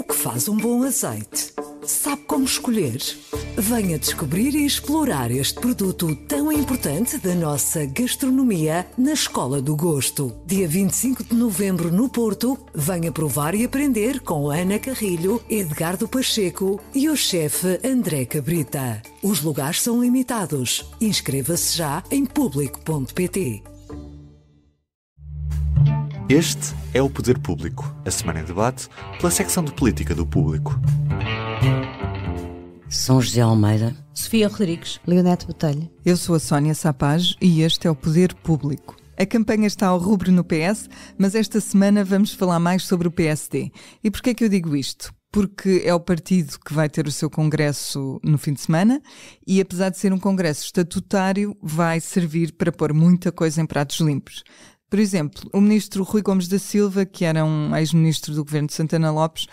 O que faz um bom azeite? Sabe como escolher? Venha descobrir e explorar este produto tão importante da nossa gastronomia na Escola do Gosto. Dia 25 de novembro no Porto, venha provar e aprender com Ana Carrilho, Edgardo Pacheco e o chefe André Cabrita. Os lugares são limitados. Inscreva-se já em público.pt. Este é o Poder Público, a semana em debate pela secção de Política do Público. São José Almeida, Sofia Rodrigues, Leonete Botelho. Eu sou a Sónia Sapaz e este é o Poder Público. A campanha está ao rubro no PS, mas esta semana vamos falar mais sobre o PSD. E porquê é que eu digo isto? Porque é o partido que vai ter o seu congresso no fim de semana e, apesar de ser um congresso estatutário, vai servir para pôr muita coisa em pratos limpos. Por exemplo, o ministro Rui Gomes da Silva, que era um ex-ministro do governo de Santana Lopes,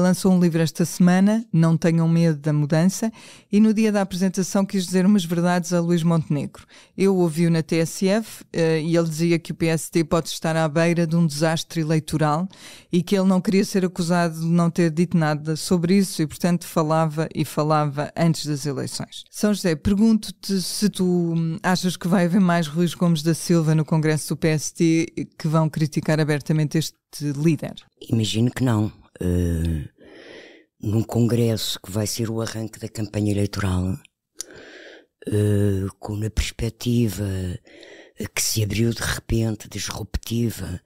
lançou um livro esta semana, Não Tenham Medo da Mudança, e no dia da apresentação quis dizer umas verdades a Luís Montenegro. Eu ouvi-o na TSF e ele dizia que o PSD pode estar à beira de um desastre eleitoral e que ele não queria ser acusado de não ter dito nada sobre isso e, portanto, falava antes das eleições. São José, pergunto-te se tu achas que vai haver mais Rui Gomes da Silva no congresso do PS que vão criticar abertamente este líder? Imagino que não. Num congresso que vai ser o arranque da campanha eleitoral, com uma perspectiva que se abriu de repente, disruptiva,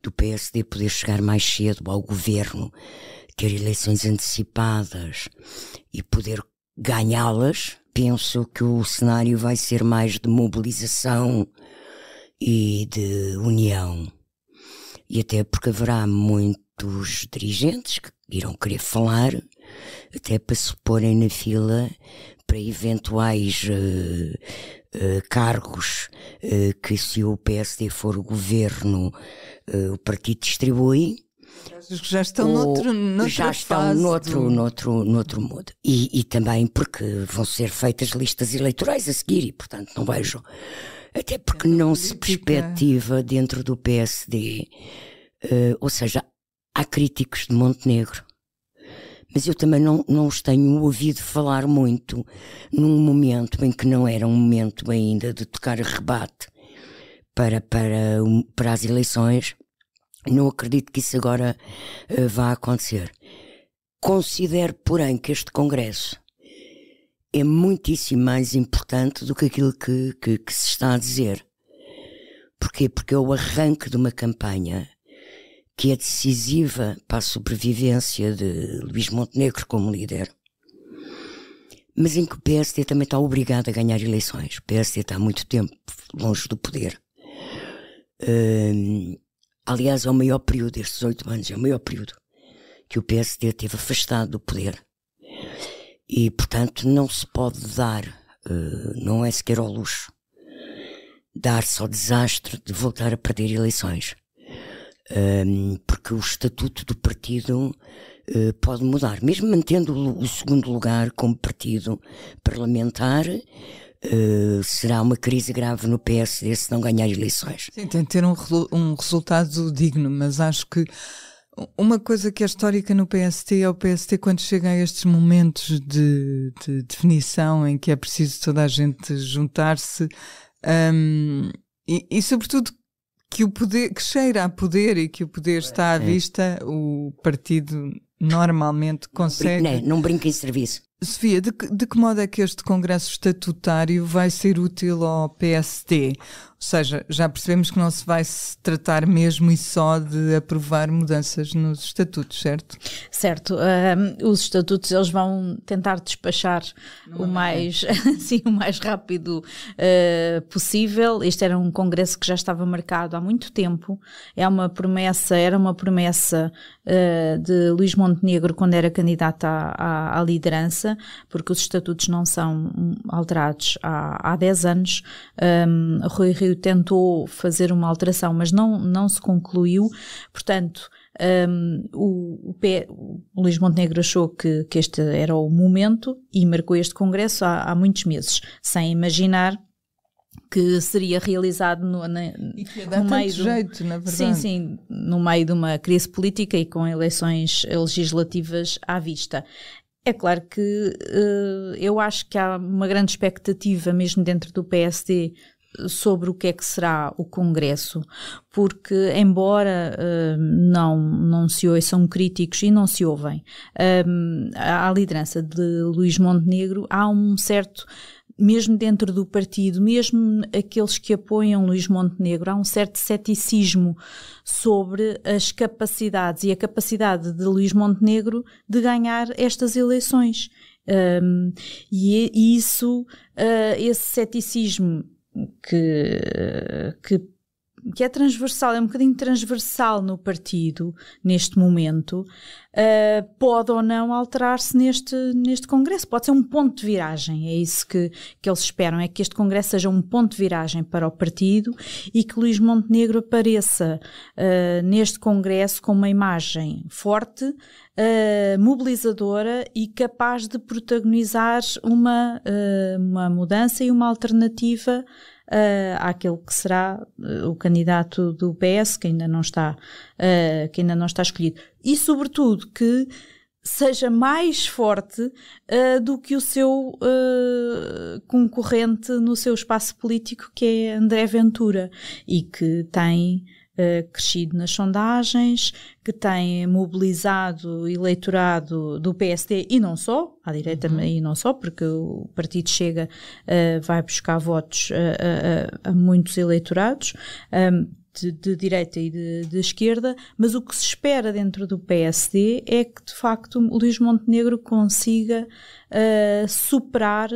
do PSD poder chegar mais cedo ao governo, ter eleições antecipadas e poder ganhá-las, penso que o cenário vai ser mais de mobilização e de união, e até porque haverá muitos dirigentes que irão querer falar, até para se porem na fila para eventuais cargos que, se o PSD for o governo, o partido distribui. Já estão noutro modo. E também porque vão ser feitas listas eleitorais a seguir e, portanto, não vejo... Até porque não se perspectiva dentro do PSD, ou seja, há críticos de Montenegro, mas eu também não os tenho ouvido falar muito num momento em que não era um momento ainda de tocar rebate para as eleições. Não acredito que isso agora vá acontecer. Considero, porém, que este congresso é muitíssimo mais importante do que aquilo que se está a dizer. Porquê? Porque é o arranque de uma campanha que é decisiva para a sobrevivência de Luís Montenegro como líder, mas em que o PSD também está obrigado a ganhar eleições. O PSD está há muito tempo longe do poder. Aliás, é o maior período, estes 8 anos, é o maior período que o PSD teve afastado do poder. E, portanto, não se pode dar, não é sequer ao luxo, dar-se ao desastre de voltar a perder eleições. Porque o estatuto do partido pode mudar. Mesmo mantendo o segundo lugar como partido parlamentar, será uma crise grave no PSD se não ganhar eleições. Sim, tem de ter um resultado digno, mas acho que... Uma coisa que é histórica no PSD é o PSD, quando chega a estes momentos de definição em que é preciso toda a gente juntar-se, e sobretudo que o poder, que cheira a poder e que o poder está à vista, o partido normalmente consegue... Não brinca em serviço. Sofia, de que modo é que este congresso estatutário vai ser útil ao PSD? Ou seja, já percebemos que não se vai tratar mesmo e só de aprovar mudanças nos estatutos, certo? Certo. Os estatutos eles vão tentar despachar o mais rápido possível. Este era um congresso que já estava marcado há muito tempo. Era uma promessa de Luís Montenegro quando era candidato à liderança, porque os estatutos não são alterados há 10 anos. Rui Rio tentou fazer uma alteração, mas não se concluiu. Portanto, o Luís Montenegro achou que este era o momento e marcou este congresso há muitos meses, sem imaginar que seria realizado no meio de uma crise política e com eleições legislativas à vista. É claro que eu acho que há uma grande expectativa mesmo dentro do PSD sobre o que é que será o Congresso, porque embora não se ouçam críticos, e não se ouvem, à liderança de Luís Montenegro, há um certo, mesmo dentro do partido, mesmo aqueles que apoiam Luís Montenegro, há um certo ceticismo sobre as capacidades e a capacidade de Luís Montenegro de ganhar estas eleições. E isso, esse ceticismo que é transversal, é um bocadinho transversal no partido neste momento, pode ou não alterar-se neste Congresso, pode ser um ponto de viragem, é isso que eles esperam, é que este Congresso seja um ponto de viragem para o partido e que Luís Montenegro apareça neste Congresso com uma imagem forte, mobilizadora e capaz de protagonizar uma mudança e uma alternativa àquele que será o candidato do PS, que ainda não está escolhido, e sobretudo que seja mais forte do que o seu concorrente no seu espaço político, que é André Ventura, e que tem crescido nas sondagens, que tem mobilizado eleitorado do PSD e não só, à direita e não só, porque o partido Chega vai buscar votos a muitos eleitorados de direita e de esquerda, mas o que se espera dentro do PSD é que de facto o Luís Montenegro consiga superar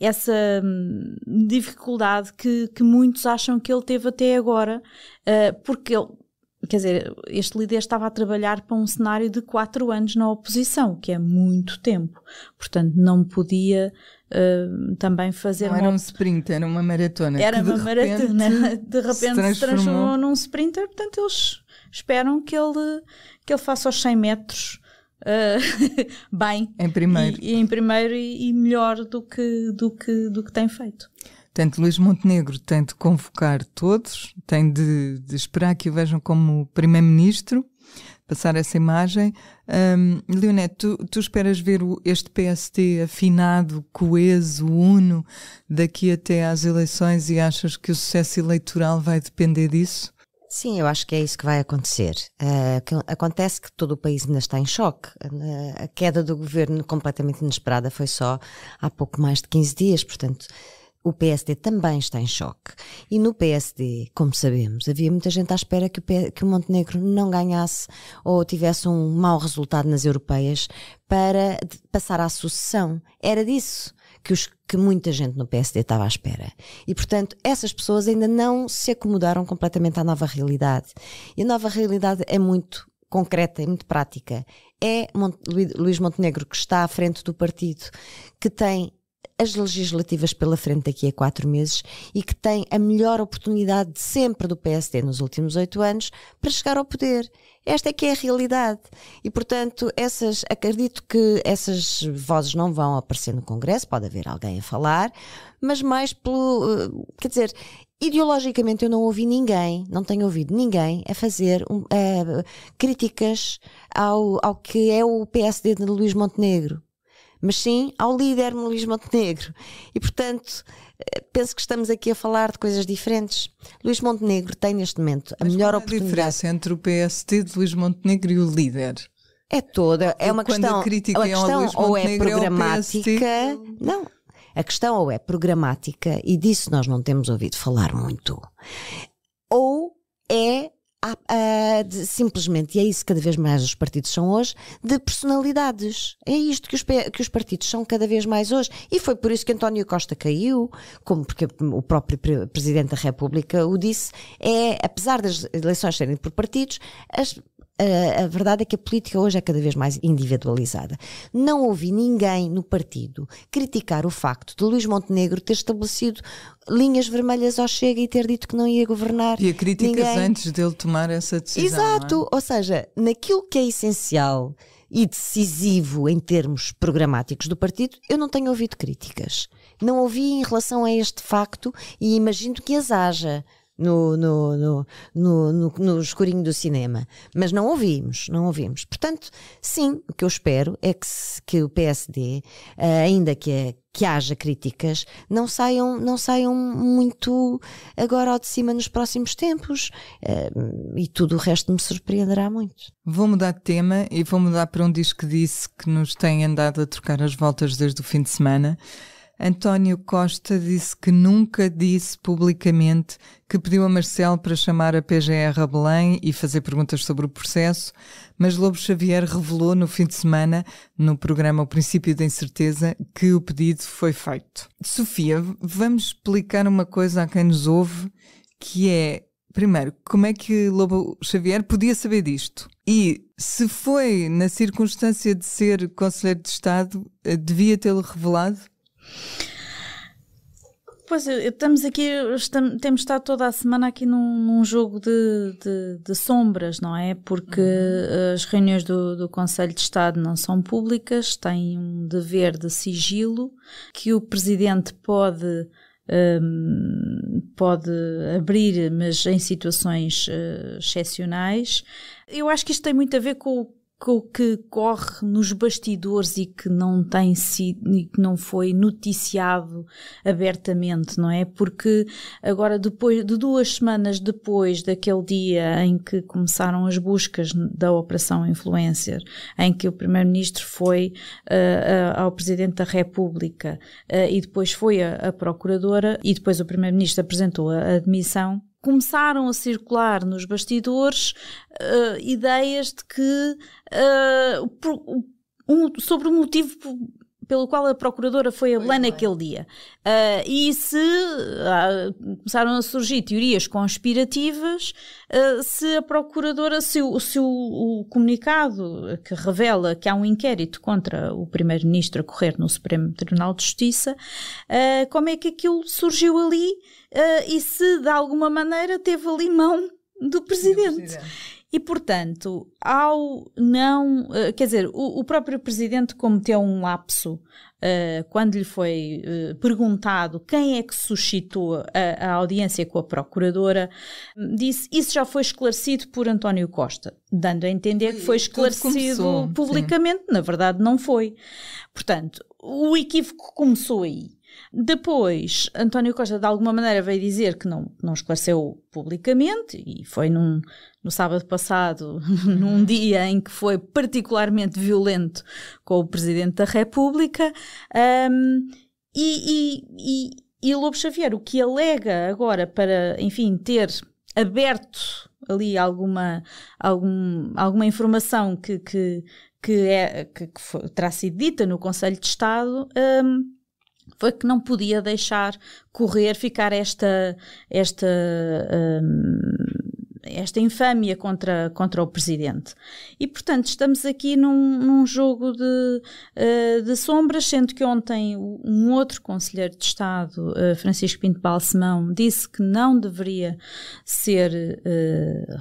essa dificuldade que muitos acham que ele teve até agora, porque ele, quer dizer, este líder estava a trabalhar para um cenário de 4 anos na oposição, que é muito tempo, portanto não podia também fazer... Não era um sprint, era uma maratona. Era uma maratona, de repente se transformou num sprinter, portanto eles esperam que ele faça os 100 metros bem, em primeiro e melhor do que tem feito. Portanto, Luís Montenegro tem de convocar todos, tem de esperar que o vejam como primeiro-ministro, passar essa imagem. Leonete, tu esperas ver este PST afinado, coeso, uno daqui até às eleições, e achas que o sucesso eleitoral vai depender disso? Sim, eu acho que é isso que vai acontecer. Acontece que todo o país ainda está em choque. A queda do governo, completamente inesperada, foi só há pouco mais de 15 dias, portanto o PSD também está em choque. E no PSD, como sabemos, havia muita gente à espera que o Montenegro não ganhasse ou tivesse um mau resultado nas europeias para passar à sucessão. Era disso que muita gente no PSD estava à espera. E, portanto, essas pessoas ainda não se acomodaram completamente à nova realidade. E a nova realidade é muito concreta, é muito prática. É Luís Montenegro que está à frente do partido, que tem as legislativas pela frente daqui a 4 meses e que tem a melhor oportunidade de sempre do PSD nos últimos 8 anos para chegar ao poder. Esta é que é a realidade. E, portanto, acredito que essas vozes não vão aparecer no Congresso, pode haver alguém a falar, mas mais pelo... Quer dizer, ideologicamente eu não ouvi ninguém, não tenho ouvido ninguém a fazer críticas ao que é o PSD de Luís Montenegro, mas sim ao líder Luís Montenegro. E, portanto, penso que estamos aqui a falar de coisas diferentes. Luís Montenegro tem, neste momento, a melhor oportunidade. A diferença entre o PSD de Luís Montenegro e o líder? É toda. É uma questão. A questão ou é programática. Não. A questão ou é programática, e disso nós não temos ouvido falar muito, ou é simplesmente, e é isso que cada vez mais os partidos são hoje, de personalidades. É isto que os partidos são cada vez mais hoje, e foi por isso que António Costa caiu, como porque o próprio Presidente da República o disse. É, apesar das eleições serem por partidos, a verdade é que a política hoje é cada vez mais individualizada. Não ouvi ninguém no partido criticar o facto de Luís Montenegro ter estabelecido linhas vermelhas ao Chega e ter dito que não ia governar. E a críticas antes dele tomar essa decisão. Exato, ou seja, naquilo que é essencial e decisivo em termos programáticos do partido, eu não tenho ouvido críticas. Não ouvi em relação a este facto e imagino que as haja no escurinho do cinema. Mas não ouvimos, não ouvimos. Portanto, sim, o que eu espero é que o PSD, ainda que haja críticas, não saiam muito agora ao de cima nos próximos tempos, e tudo o resto me surpreenderá muito. Vou mudar de tema e vou mudar para um disco que disse que nos tem andado a trocar as voltas desde o fim de semana. António Costa disse que nunca disse publicamente que pediu a Marcelo para chamar a PGR a Belém e fazer perguntas sobre o processo, mas Lobo Xavier revelou no fim de semana, no programa O Princípio da Incerteza, que o pedido foi feito. Sofia, vamos explicar uma coisa a quem nos ouve, que é, primeiro, como é que Lobo Xavier podia saber disto? E se foi na circunstância de ser Conselheiro de Estado, devia tê-lo revelado? Pois, estamos aqui, temos estado toda a semana aqui num jogo de sombras, não é? Porque as reuniões do Conselho de Estado não são públicas, têm um dever de sigilo que o Presidente pode abrir, mas em situações excepcionais. Eu acho que isto tem muito a ver com o que corre nos bastidores e que não tem sido e que não foi noticiado abertamente, não é? Porque agora, depois de 2 semanas depois daquele dia em que começaram as buscas da Operação Influencer, em que o Primeiro-Ministro foi ao Presidente da República e depois foi à Procuradora e depois o Primeiro-Ministro apresentou a admissão, começaram a circular nos bastidores ideias de que sobre o motivo pelo qual a Procuradora foi a Belém naquele dia. Começaram a surgir teorias conspirativas se a Procuradora, se o comunicado que revela que há um inquérito contra o Primeiro-Ministro a correr no Supremo Tribunal de Justiça, como é que aquilo surgiu ali e se de alguma maneira teve ali mão do Presidente. E, portanto, quer dizer, o próprio Presidente cometeu um lapso quando lhe foi perguntado quem é que suscitou a audiência com a Procuradora, disse isso já foi esclarecido por António Costa, dando a entender que foi esclarecido publicamente. Sim. Na verdade não foi. Portanto, o equívoco começou aí. Depois, António Costa de alguma maneira veio dizer que não esclareceu publicamente e foi no sábado passado, num dia em que foi particularmente violento com o Presidente da República, e Lobo Xavier, o que alega agora para, enfim, ter aberto ali alguma informação que terá sido dita no Conselho de Estado, foi que não podia deixar correr, ficar esta infâmia contra o Presidente. E, portanto, estamos aqui num jogo de sombras, sendo que ontem um outro Conselheiro de Estado, Francisco Pinto Balsemão, disse que não deveria ser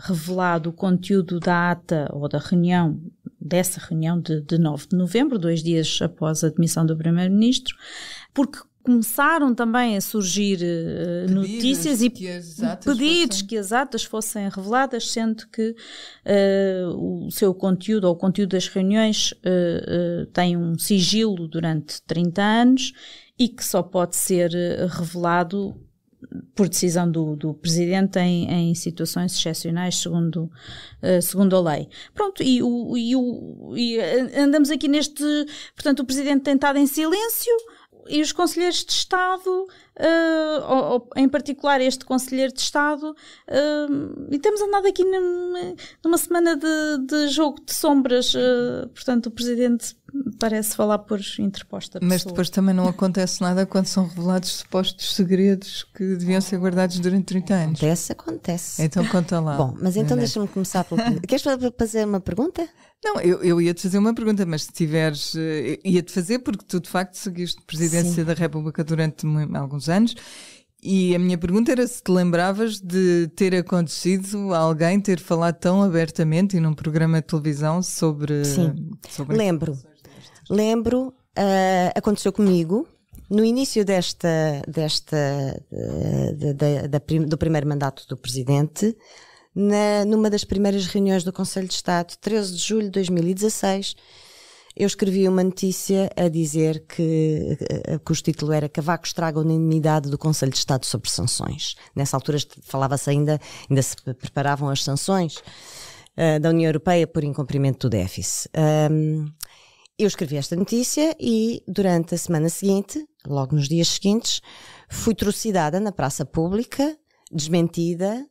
revelado o conteúdo da ata ou da reunião, dessa reunião de 9 de novembro, 2 dias após a demissão do Primeiro-Ministro, porque começaram também a surgir notícias e pedidos que as atas fossem reveladas, sendo que o seu conteúdo ou o conteúdo das reuniões tem um sigilo durante 30 anos e que só pode ser revelado por decisão do Presidente em situações excepcionais, segundo a lei. Pronto, e andamos aqui neste... Portanto, o Presidente tem estado em silêncio e os Conselheiros de Estado, em particular este Conselheiro de Estado, e temos andado aqui numa semana de jogo de sombras, portanto o Presidente parece falar por interposta pessoa. Mas depois também não acontece nada quando são revelados supostos segredos que deviam ser guardados durante 30 anos. Acontece. Então conta lá. Bom, mas então deixa-me começar pelo... Queres fazer uma pergunta? Não, eu ia-te fazer uma pergunta, mas se tiveres... Ia-te fazer porque tu de facto seguiste a Presidência da República durante alguns anos E a minha pergunta era se te lembravas de ter acontecido alguém ter falado tão abertamente e num programa de televisão sobre... Sim, sobre lembro, aconteceu comigo no início do primeiro mandato do Presidente, numa das primeiras reuniões do Conselho de Estado, 13 de julho de 2016, eu escrevi uma notícia a dizer que o título era Cavaco estraga a unanimidade do Conselho de Estado sobre sanções. Nessa altura falava-se ainda se preparavam as sanções da União Europeia por incumprimento do déficit. Eu escrevi esta notícia e durante a semana seguinte, logo nos dias seguintes, fui trucidada na praça pública, desmentida.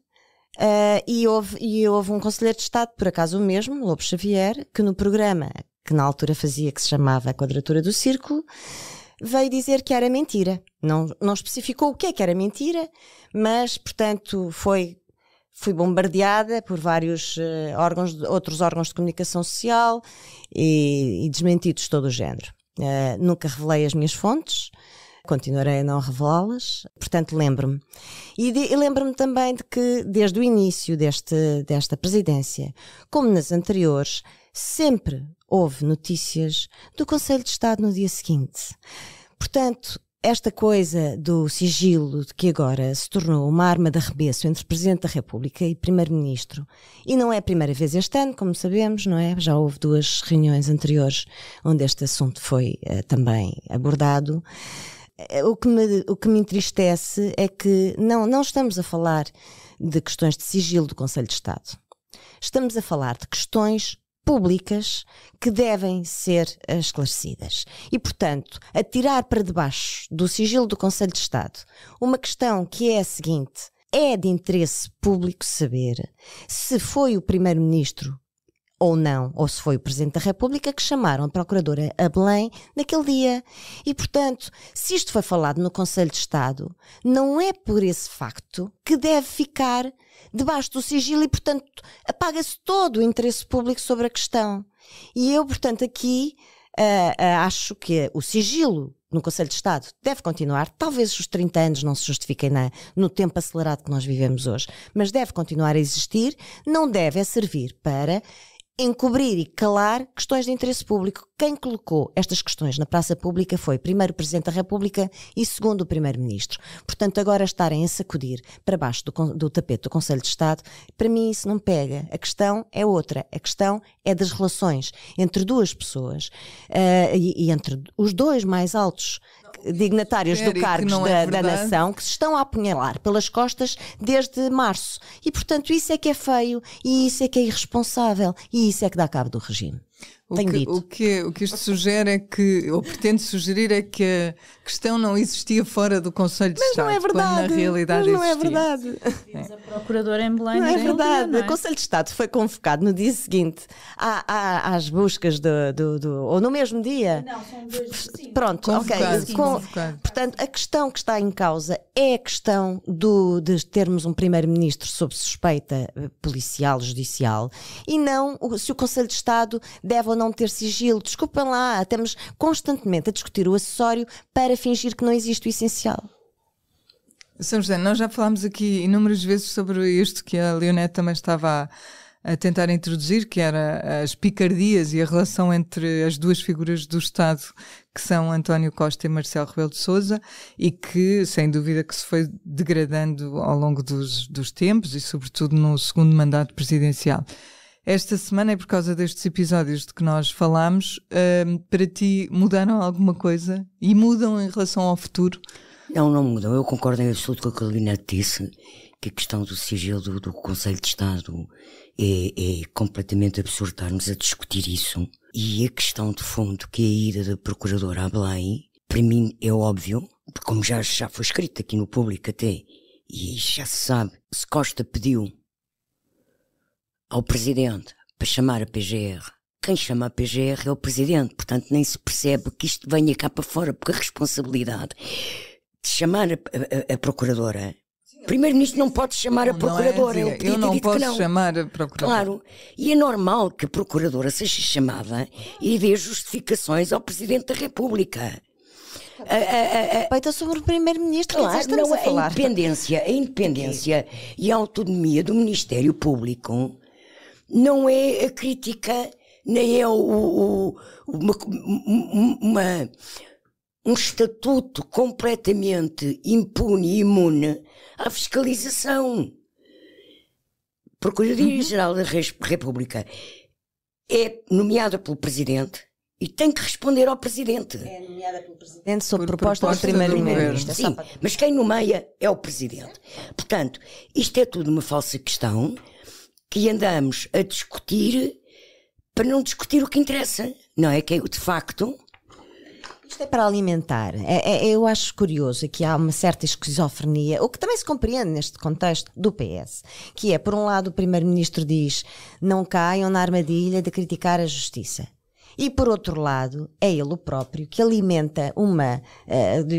E houve um conselheiro de Estado, por acaso o mesmo, Lobo Xavier, que no programa que na altura fazia, que se chamava A Quadratura do Círculo, veio dizer que era mentira. Não especificou o que era mentira, mas, portanto, fui bombardeada por vários outros órgãos de comunicação social e desmentidos de todo o género. Nunca revelei as minhas fontes. Continuarei a não revelá-las, portanto lembro-me. E lembro-me também de que desde o início desta presidência, como nas anteriores, sempre houve notícias do Conselho de Estado no dia seguinte. Portanto, esta coisa do sigilo de que agora se tornou uma arma de arremesso entre Presidente da República e Primeiro-Ministro, e não é a primeira vez este ano, como sabemos, não é? Já houve duas reuniões anteriores onde este assunto foi também abordado. O que me entristece é que não estamos a falar de questões de sigilo do Conselho de Estado. Estamos a falar de questões públicas que devem ser esclarecidas. E, portanto, atirar para debaixo do sigilo do Conselho de Estado uma questão que é a seguinte: é de interesse público saber se foi o Primeiro-Ministro ou não, ou se foi o Presidente da República que chamaram a Procuradora a Belém naquele dia. E, portanto, se isto foi falado no Conselho de Estado, não é por esse facto que deve ficar debaixo do sigilo e, portanto, apaga-se todo o interesse público sobre a questão. E eu, portanto, aqui acho que o sigilo no Conselho de Estado deve continuar. Talvez os 30 anos não se justifiquem no tempo acelerado que nós vivemos hoje, mas deve continuar a existir, não deve servir para encobrir e calar questões de interesse público. Quem colocou estas questões na praça pública foi primeiro o Presidente da República e segundo o Primeiro-Ministro. Portanto, agora estarem a sacudir para baixo do tapete do Conselho de Estado, para mim isso não pega. A questão é outra. A questão é das relações entre duas pessoas e entre os dois mais altos dignatários do cargo da nação, que se estão a apunhalar pelas costas desde março. E, portanto, isso é que é feio, e isso é que é irresponsável, e isso é que dá cabo do regime. O que isto sugere é que, ou pretende sugerir, é que a questão não existia fora do Conselho de Estado. Mas não é verdade. Quando na realidade não existia. É verdade. É. A Procuradora em Belém não é verdade. Não é? O Conselho de Estado foi convocado no dia seguinte às buscas ou no mesmo dia. Não, são dois. Sim. Pronto, convocado, ok. Portanto, a questão que está em causa é a questão de termos um Primeiro-Ministro sob suspeita policial, judicial, e não se o Conselho de Estado deve ou não ter sigilo. Desculpem lá, estamos constantemente a discutir o acessório para fingir que não existe o essencial. São José, nós já falámos aqui inúmeras vezes sobre isto que a Leonete também estava a tentar introduzir, que era as picardias e a relação entre as duas figuras do Estado, que são António Costa e Marcelo Rebelo de Sousa, e que, sem dúvida, que se foi degradando ao longo dos tempos e, sobretudo, no segundo mandato presidencial. Esta semana, é por causa destes episódios de que nós falámos, para ti mudaram alguma coisa? E mudam em relação ao futuro? Não mudam. Eu concordo em absoluto com o que a Carolina disse, que a questão do sigilo do Conselho de Estado é completamente absurdo estarmos a discutir isso. E a questão de fundo, que é a ida da Procuradora à Belém, para mim é óbvio, porque como já foi escrito aqui no público até, e já se sabe, se Costa pediu ao Presidente para chamar a PGR, quem chama a PGR é o Presidente, portanto nem se percebe que isto venha cá para fora, porque a responsabilidade de chamar a Procuradora... O Primeiro-Ministro não pode chamar a Procuradora. Não é, eu não posso chamar a Procuradora. Claro, e é normal que a Procuradora seja chamada e dê justificações ao Presidente da República. Peita sobre o Primeiro-Ministro. Claro, estamos não, a falar. A independência e a autonomia do Ministério Público não é a crítica, nem é um estatuto completamente impune e imune à fiscalização. Procuradoria-Geral da República é nomeada pelo Presidente e tem que responder ao Presidente. É nomeada pelo Presidente sob proposta do Primeiro-Ministro. Sim, mas quem nomeia é o Presidente. Portanto, isto é tudo uma falsa questão que andamos a discutir para não discutir o que interessa, não é? Que é de facto... Isto é para alimentar. Eu acho curioso que há uma certa esquizofrenia, o que também se compreende neste contexto do PS, que é, por um lado, o Primeiro-Ministro diz não caiam na armadilha de criticar a justiça. E, por outro lado, é ele o próprio que alimenta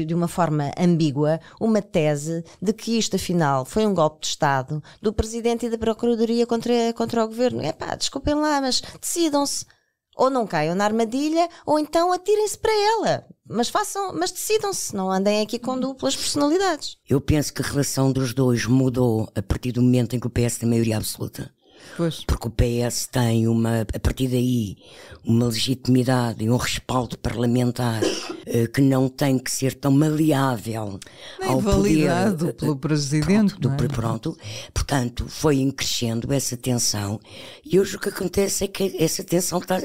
de uma forma ambígua uma tese de que isto, afinal, foi um golpe de Estado do Presidente e da Procuradoria contra o Governo. Epá, desculpem lá, mas decidam-se. Ou não caiam na armadilha, ou então atirem-se para ela. Mas decidam-se, não andem aqui com duplas personalidades. Eu penso que a relação dos dois mudou a partir do momento em que o PS tem maioria absoluta. Pois. Porque o PS tem a partir daí uma legitimidade e um respaldo parlamentar que não tem que ser tão maleável ao validado poder, pelo Presidente, pronto, não é? Portanto foi increscendo essa tensão e hoje o que acontece é que essa tensão está...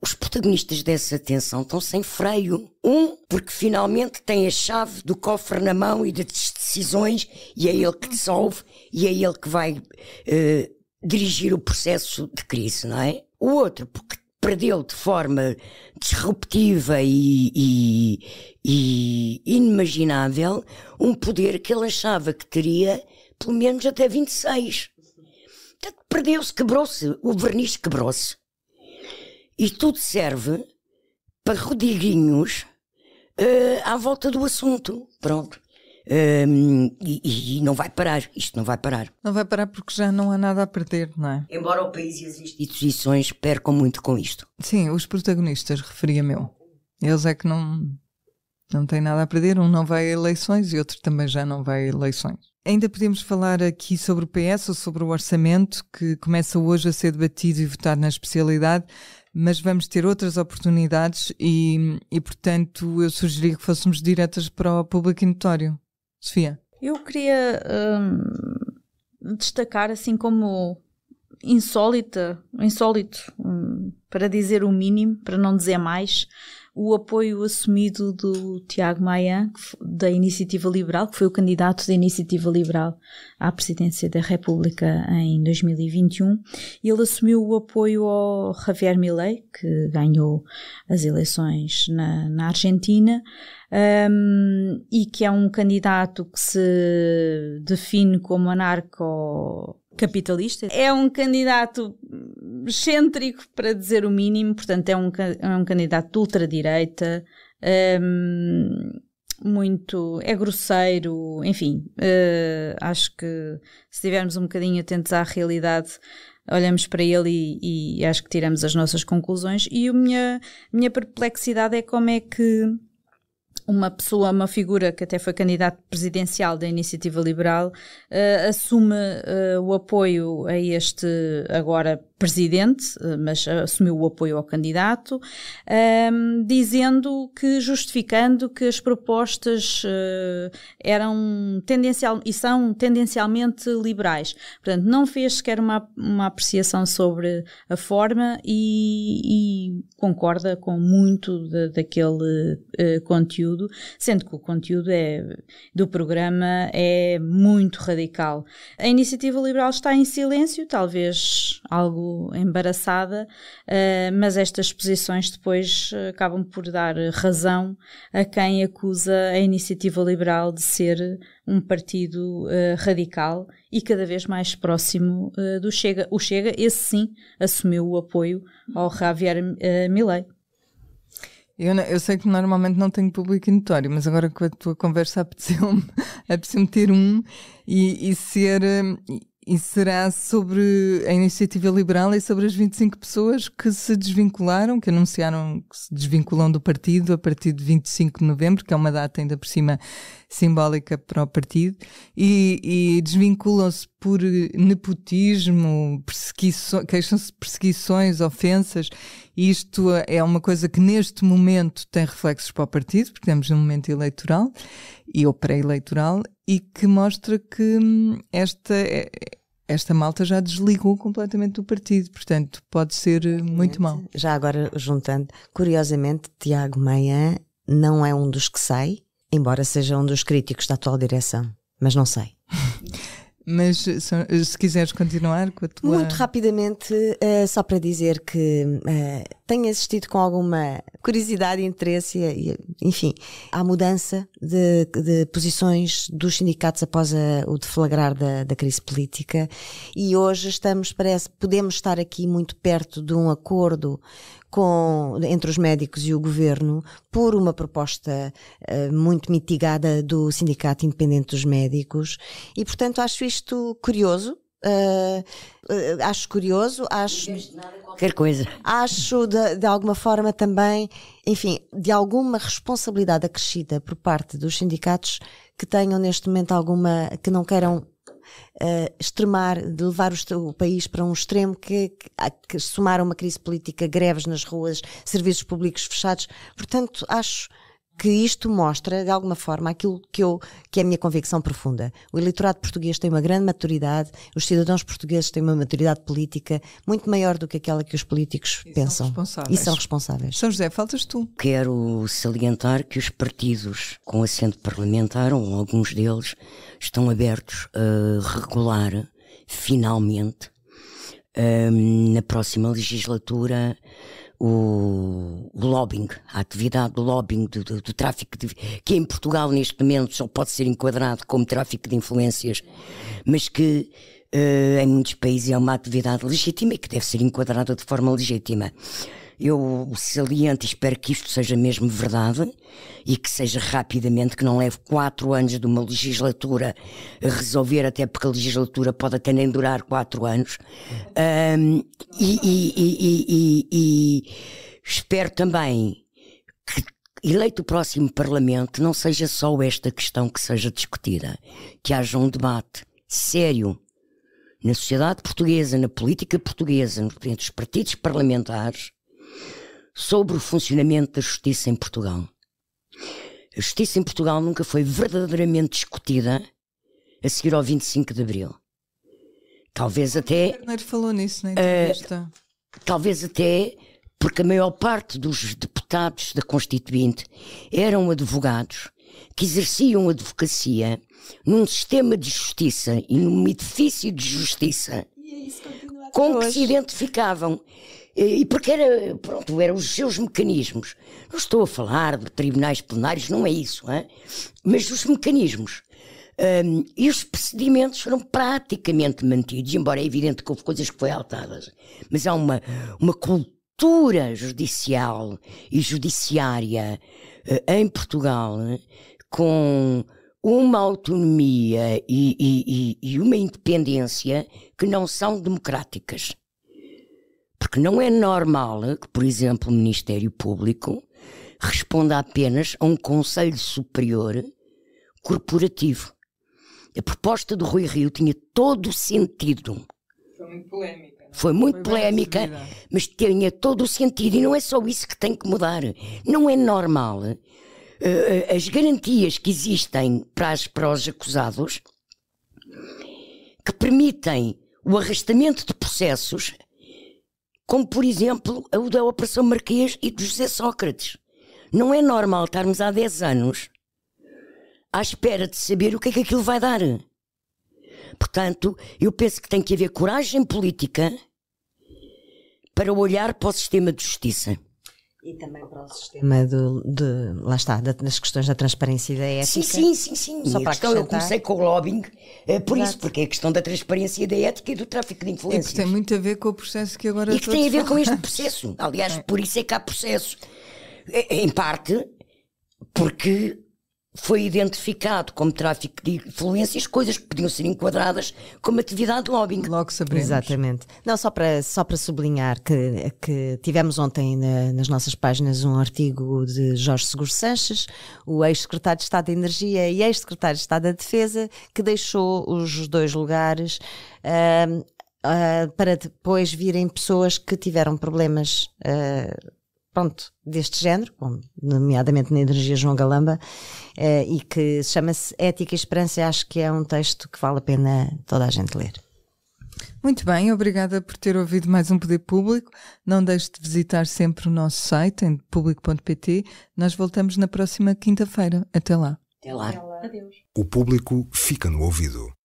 Os protagonistas dessa tensão estão sem freio. Um, porque finalmente tem a chave do cofre na mão e das decisões, e é ele que dissolve, e é ele que vai dirigir o processo de crise, não é? O outro, porque perdeu de forma disruptiva e inimaginável um poder que ele achava que teria pelo menos até 26. Portanto, perdeu-se, quebrou-se, o verniz quebrou-se. E tudo serve para rodiguinhos à volta do assunto. Pronto. E não vai parar. Isto não vai parar. Não vai parar porque já não há nada a perder, não é? Embora o país e as instituições percam muito com isto. Sim, os protagonistas, referia-me eu. Eles é que não têm nada a perder. Um não vai a eleições e outro também já não vai a eleições. Ainda podemos falar aqui sobre o PS ou sobre o orçamento que começa hoje a ser debatido e votado na especialidade, mas vamos ter outras oportunidades e portanto, eu sugeri que fôssemos diretas para o público e notório. Sofia? Eu queria destacar assim como insólito, para dizer o mínimo, para não dizer mais, o apoio assumido do Tiago Maia, da Iniciativa Liberal, que foi o candidato da Iniciativa Liberal à presidência da República em 2021. Ele assumiu o apoio ao Javier Milei, que ganhou as eleições na Argentina, e que é um candidato que se define como anarco-capitalista. É um candidato excêntrico, para dizer o mínimo, portanto é um candidato de ultradireita, é grosseiro, enfim, acho que se estivermos um bocadinho atentos à realidade, olhamos para ele e acho que tiramos as nossas conclusões. E a minha perplexidade é como é que uma figura que até foi candidato presidencial da Iniciativa Liberal assume o apoio a este agora presidente, mas assumiu o apoio ao candidato, justificando que as propostas são tendencialmente liberais. Portanto, não fez sequer uma apreciação sobre a forma e concorda com muito daquele conteúdo, sendo que o conteúdo do programa é muito radical. A Iniciativa Liberal está em silêncio, talvez algo embaraçada, mas estas posições depois acabam por dar razão a quem acusa a Iniciativa Liberal de ser um partido radical e cada vez mais próximo do Chega. O Chega, esse sim, assumiu o apoio ao Javier Milei. Eu sei que normalmente não tenho público notório, mas agora com a tua conversa apeteceu-me ter um e ser... E será sobre a Iniciativa Liberal e sobre as 25 pessoas que se desvincularam, que anunciaram que se desvinculam do partido a partir de 25 de novembro, que é uma data ainda por cima simbólica para o partido, e desvinculam-se por nepotismo, queixam-se de perseguições, ofensas. Isto é uma coisa que neste momento tem reflexos para o partido, porque estamos num momento eleitoral ou pré-eleitoral, e que mostra que esta malta já desligou completamente do partido, portanto pode ser muito mau. Já agora juntando, curiosamente, Tiago Maia não é um dos que sai, embora seja um dos críticos da atual direção, mas não sai. Mas se quiseres continuar com a tua... Muito rapidamente, só para dizer que tenho assistido com alguma curiosidade e interesse, enfim, à mudança de posições dos sindicatos após o deflagrar da crise política, e hoje podemos estar aqui muito perto de um acordo entre os médicos e o governo por uma proposta muito mitigada do Sindicato Independente dos Médicos, e portanto acho isto curioso. Acho curioso, acho de alguma forma também, enfim, de alguma responsabilidade acrescida por parte dos sindicatos que tenham neste momento que não queiram levar o país para um extremo que somar uma crise política, greves nas ruas, serviços públicos fechados. Portanto, acho que isto mostra de alguma forma aquilo que é a minha convicção profunda. O eleitorado português tem uma grande maturidade, os cidadãos portugueses têm uma maturidade política muito maior do que aquela que os políticos pensam. São responsáveis. São José, faltas tu. Quero salientar que os partidos com assento parlamentar, ou alguns deles, estão abertos a regular, finalmente, na próxima legislatura, o lobbying, a atividade do lobbying, do tráfico, que em Portugal neste momento só pode ser enquadrado como tráfico de influências, mas que em muitos países é uma atividade legítima e que deve ser enquadrada de forma legítima. Eu saliento e espero que isto seja mesmo verdade e que seja rapidamente, que não leve 4 anos de uma legislatura a resolver, até porque a legislatura pode até nem durar 4 anos. E espero também que, eleito o próximo Parlamento, não seja só esta questão que seja discutida, que haja um debate sério na sociedade portuguesa, na política portuguesa, entre os partidos parlamentares, sobre o funcionamento da justiça em Portugal. A justiça em Portugal nunca foi verdadeiramente discutida a seguir ao 25 de Abril. Talvez até... O falou nisso na entrevista. Talvez até porque a maior parte dos deputados da Constituinte eram advogados que exerciam advocacia num sistema de justiça e num edifício de justiça com que se identificavam. E porque eram os seus mecanismos. Não estou a falar de tribunais plenários, não é isso, hein? Mas os mecanismos. E os procedimentos foram praticamente mantidos, embora é evidente que houve coisas que foram alteradas. Mas há uma cultura judicial e judiciária em Portugal com uma autonomia e uma independência que não são democráticas. Porque não é normal que, por exemplo, o Ministério Público responda apenas a um Conselho Superior Corporativo. A proposta do Rui Rio tinha todo o sentido. Foi muito polémica. Mas tinha todo o sentido. E não é só isso que tem que mudar. Não é normal as garantias que existem para os acusados, que permitem o arrastamento de processos, como por exemplo o da Operação Marquês e do José Sócrates. Não é normal estarmos há 10 anos à espera de saber o que é que aquilo vai dar. Portanto, eu penso que tem que haver coragem política para olhar para o sistema de justiça. E também para o sistema das questões da transparência e da ética. Sim. Só para acrescentar, eu comecei com o lobbying, isso, porque é a questão da transparência e da ética e do tráfico de influências. E que tem muito a ver com o processo que agora... E que tem a ver com este processo. Aliás, por isso é que há processo. Em parte, porque foi identificado como tráfico de influências, coisas que podiam ser enquadradas como atividade de lobbying. Logo saberemos. Exatamente. Não, só para sublinhar que tivemos ontem nas nossas páginas um artigo de Jorge Segur Sanches, o ex-secretário de Estado da Energia e ex-secretário de Estado da Defesa, que deixou os dois lugares para depois virem pessoas que tiveram problemas deste género, nomeadamente na energia, João Galamba, e que chama-se Ética e Esperança. Acho que é um texto que vale a pena toda a gente ler. Muito bem, obrigada por ter ouvido mais um Poder Público. Não deixe de visitar sempre o nosso site em público.pt. Nós voltamos na próxima quinta-feira. Até lá. Até lá. Adeus. O Público fica no ouvido.